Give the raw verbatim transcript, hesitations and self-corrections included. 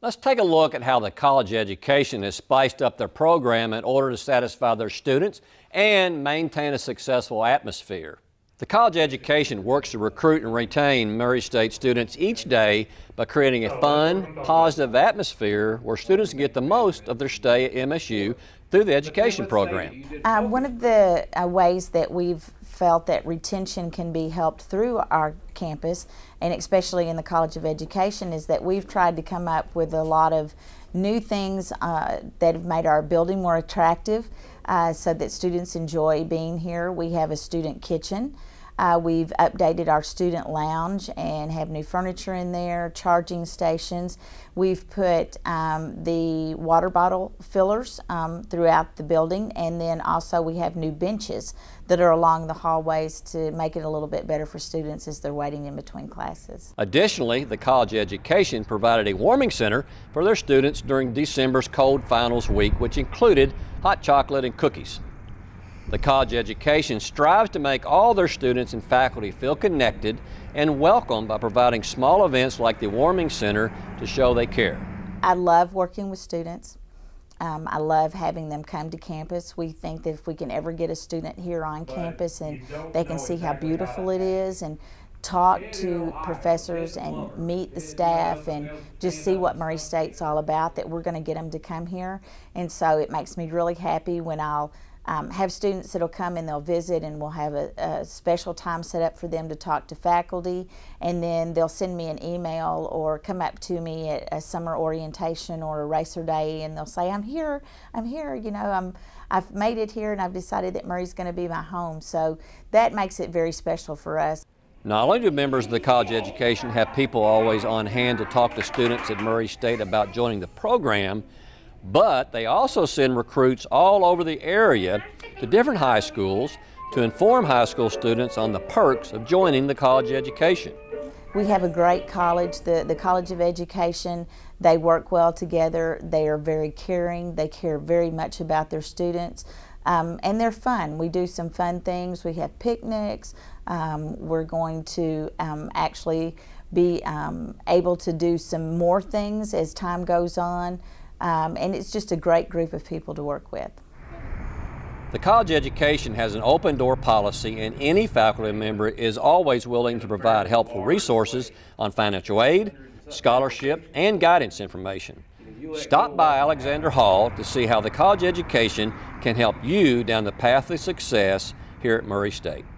Let's take a look at how the College of Education has spiced up their program in order to satisfy their students and maintain a successful atmosphere. The College of Education works to recruit and retain Murray State students each day by creating a fun, positive atmosphere where students get the most of their stay at M S U through the education program. Uh, one of the uh, ways that we've felt that retention can be helped through our campus, and especially in the College of Education, is that we've tried to come up with a lot of new things uh, that have made our building more attractive uh, so that students enjoy being here. We have a student kitchen. Uh, we've updated our student lounge and have new furniture in there, charging stations. We've put um, the water bottle fillers um, throughout the building, and then also we have new benches that are along the hallways to make it a little bit better for students as they're waiting in between classes. Additionally, the College of Education provided a warming center for their students during December's cold finals week, which included hot chocolate and cookies. The College of Education strives to make all their students and faculty feel connected and welcome by providing small events like the Warming Center to show they care. I love working with students. Um, I love having them come to campus. We think that if we can ever get a student here on campus and they can see how beautiful it is and talk to professors and meet the staff and just see what Murray State's all about, that we're going to get them to come here. And so it makes me really happy when I'll Um, have students that'll come and they'll visit, and we'll have a, a special time set up for them to talk to faculty, and then they'll send me an email or come up to me at a summer orientation or a racer day, and they'll say, I'm here, I'm here, you know, I'm, I've made it here, and I've decided that Murray's going to be my home. So that makes it very special for us. Not only do members of the College of Education have people always on hand to talk to students at Murray State about joining the program, but they also send recruits all over the area to different high schools to inform high school students on the perks of joining the College of Education. We have a great college, the, the College of Education. They work well together. They are very caring. They care very much about their students. Um, and they're fun. We do some fun things. We have picnics. Um, we're going to um, actually be um, able to do some more things as time goes on. Um, and it's just a great group of people to work with. The College of Education has an open door policy, and any faculty member is always willing to provide helpful resources on financial aid, scholarship, and guidance information. Stop by Alexander Hall to see how the College of Education can help you down the path of success here at Murray State.